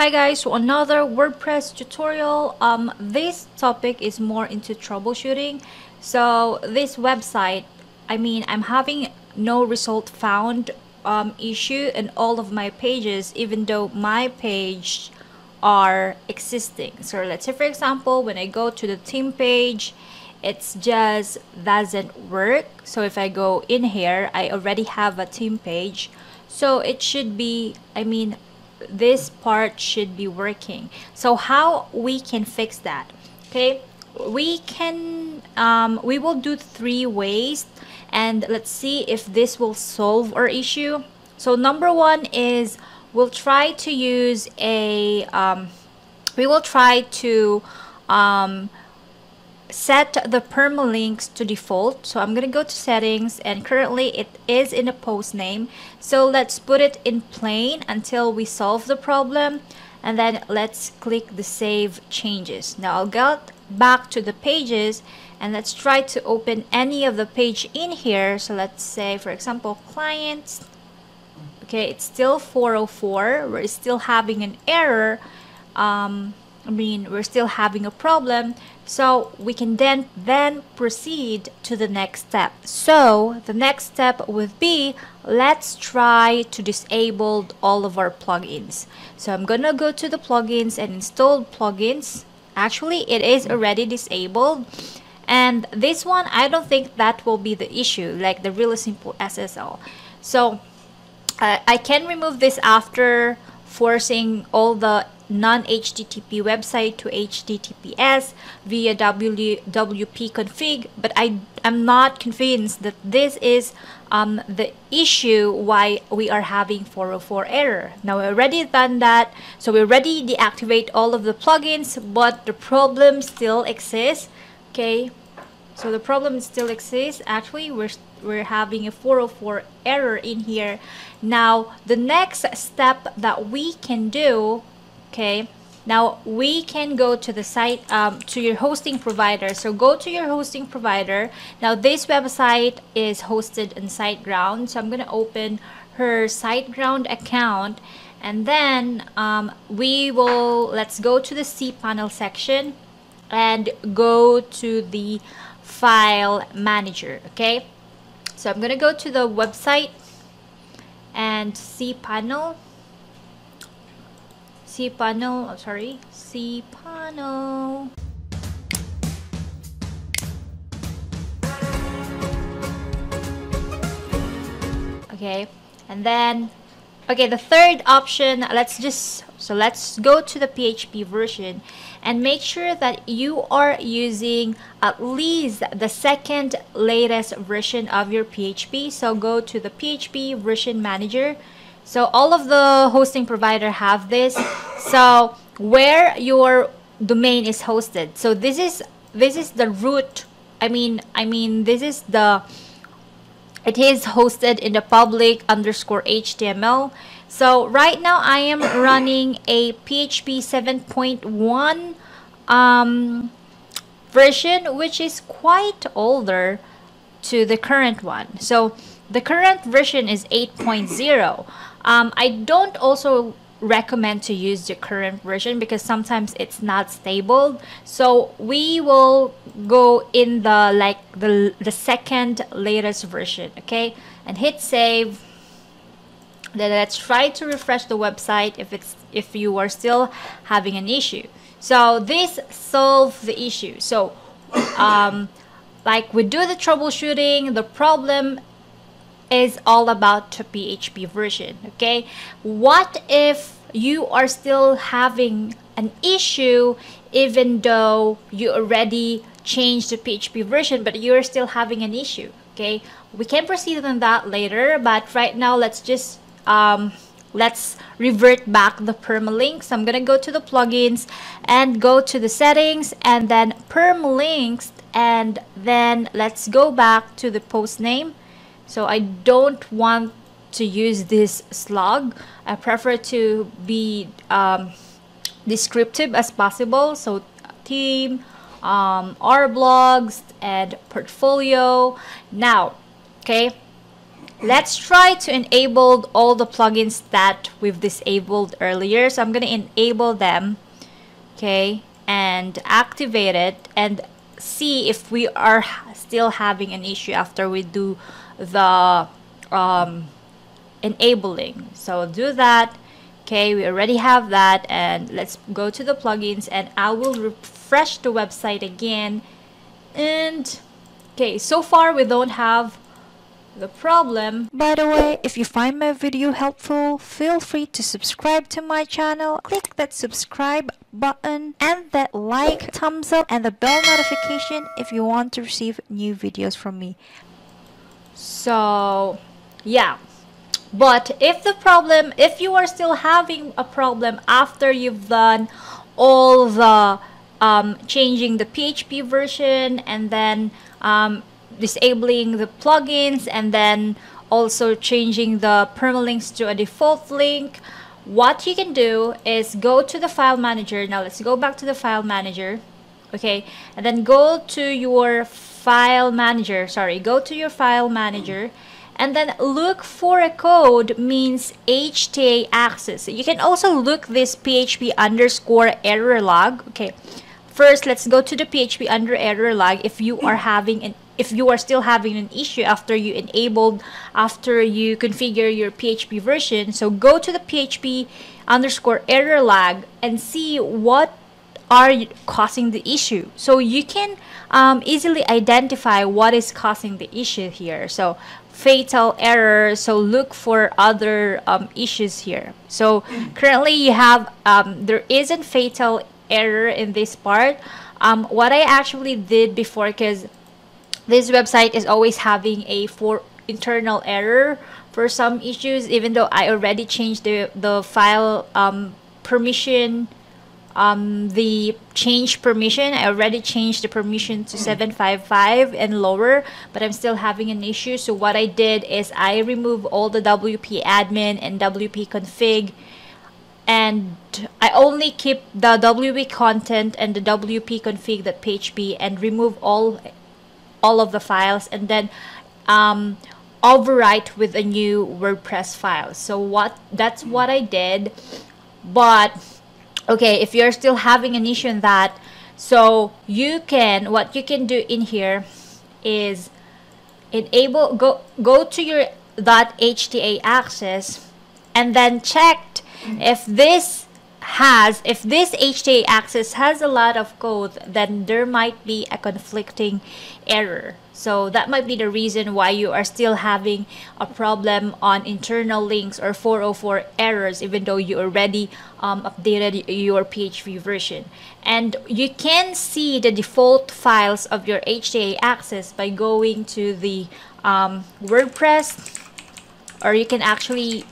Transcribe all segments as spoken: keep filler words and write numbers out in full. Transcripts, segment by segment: Hi guys, so another WordPress tutorial. Um, this topic is more into troubleshooting. So this website, I mean, I'm having no result found um, issue in all of my pages, even though my page are existing. So let's say for example, when I go to the team page, it's just doesn't work. So if I go in here, I already have a team page. So it should be, I mean, this part should be working. So how we can fix that? Okay, we can um, we will do three ways, and let's see if this will solve our issue. So number one is we'll try to use a um, we will try to um, set the permalinks to default. So I'm gonna go to settings, and currently it is in a post name, so let's put it in plain until we solve the problem, and then let's click the save changes. Now I'll go back to the pages and let's try to open any of the page in here. So let's say for example clients. Okay, it's still four oh four, we're still having an error. um, I mean, we're still having a problem, so we can then then proceed to the next step. So the next step would be, let's try to disable all of our plugins. So I'm gonna go to the plugins and install plugins. Actually, it is already disabled, and this one I don't think that will be the issue, like the really simple S S L. So uh, I can remove this after forcing all the non-H T T P website to H T T P S via w p config, but I am not convinced that this is um, the issue why we are having four oh four error. Now we already done that, so we already deactivate all of the plugins, but the problem still exists. Okay, so the problem still exists. Actually, we're we're having a four oh four error in here. Now the next step that we can do, okay, now we can go to the site, um, to your hosting provider. So go to your hosting provider. Now this website is hosted in SiteGround, so I'm going to open her SiteGround account, and then um, we will let's go to the cPanel section and go to the file manager. Okay, so I'm going to go to the website and cPanel. cPanel, I'm sorry, cPanel. Okay, and then, okay, the third option, let's just, so let's go to the P H P version and make sure that you are using at least the second latest version of your P H P. So go to the P H P version manager. So all of the hosting provider have this. So where your domain is hosted, so this is this is the root, I mean I mean this is the it is hosted in the public underscore H T M L. So right now I am running a P H P seven point one um, version, which is quite older to the current one. So the current version is eight point zero. Um, I don't also recommend to use the current version because sometimes it's not stable. So we will go in the like the, the second latest version, okay? And hit save. Then let's try to refresh the website if it's if you are still having an issue. So this solves the issue. So um, like we do the troubleshooting, the problem is all about the P H P version. Okay, what if you are still having an issue even though you already changed the P H P version, but you're still having an issue? Okay, we can proceed on that later, but right now let's just um let's revert back the permalinks. So I'm gonna go to the plugins and go to the settings and then permalinks, and then let's go back to the post name. So I don't want to use this slug. I prefer to be um, descriptive as possible. So team, um, our blogs, and portfolio. Now, okay, Let's try to enable all the plugins that we've disabled earlier. So I'm going to enable them, okay, and activate it and see if we are still having an issue after we do the um, enabling. So do that. Okay, we already have that, and let's go to the plugins, and I will refresh the website again. And okay, so far we don't have the problem. By the way, if you find my video helpful, feel free to subscribe to my channel. Click that subscribe button and that like, thumbs up, and the bell notification if you want to receive new videos from me. So yeah. But if the problem, if you are still having a problem after you've done all the um, changing the P H P version and then um, disabling the plugins and then also changing the permalinks to a default link, what you can do is go to the file manager. Now let's go back to the file manager, okay, and then go to your file manager. Sorry, go to your file manager. And then look for a code means H T A access. You can also look this P H P underscore error log. Okay, first let's go to the P H P under error log. If you are having an, if you are still having an issue after you enabled, after you configure your P H P version, so go to the P H P underscore error log and see what are you causing the issue, so you can um, easily identify what is causing the issue here. So fatal error, so look for other um, issues here. So currently you have um, there is a fatal error in this part. Um, what I actually did before, because this website is always having a for internal error for some issues, even though I already changed the, the file um, permission. Um, the change permission, I already changed the permission to seven five five and lower, but I'm still having an issue. So what I did is I removed all the W P admin and W P config, and I only keep the W P content and the W P config dot P H P and remove all all of the files, and then um, overwrite with a new WordPress file. So what that's what I did. But okay, if you're still having an issue in that, so you can, what you can do in here is enable, go go to your .htaccess and then check if this has, if this H T A access has a lot of code, then there might be a conflicting error. So that might be the reason why you are still having a problem on internal links or four oh four errors, even though you already um, updated your P H P version. And you can see the default files of your H T A access by going to the um, WordPress, or you can actually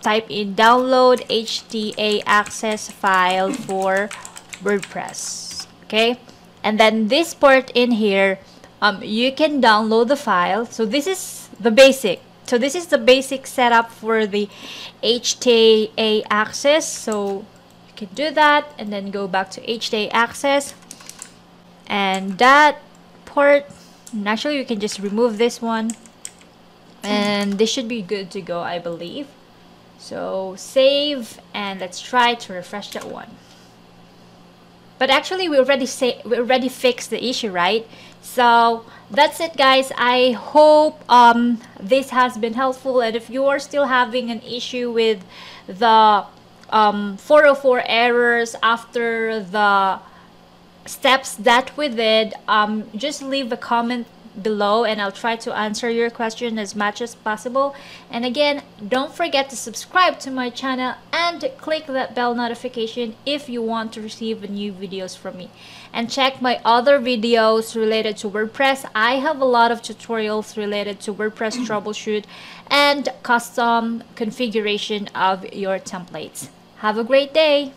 type in download H T A access file for WordPress, okay? And then this part in here, um, you can download the file. So this is the basic. So this is the basic setup for the H T A access. So you can do that and then go back to H T A access. And that part, and actually you can just remove this one. And this should be good to go, I believe. So save, and let's try to refresh that one. But actually we already say we already fixed the issue, right? So that's it, guys. I hope um, this has been helpful, and if you are still having an issue with the um, four oh four errors after the steps that we did, um, just leave a comment below and I'll try to answer your question as much as possible. And again, don't forget to subscribe to my channel and click that bell notification if you want to receive new videos from me. And check my other videos related to WordPress. I have a lot of tutorials related to WordPress troubleshoot and custom configuration of your templates. Have a great day.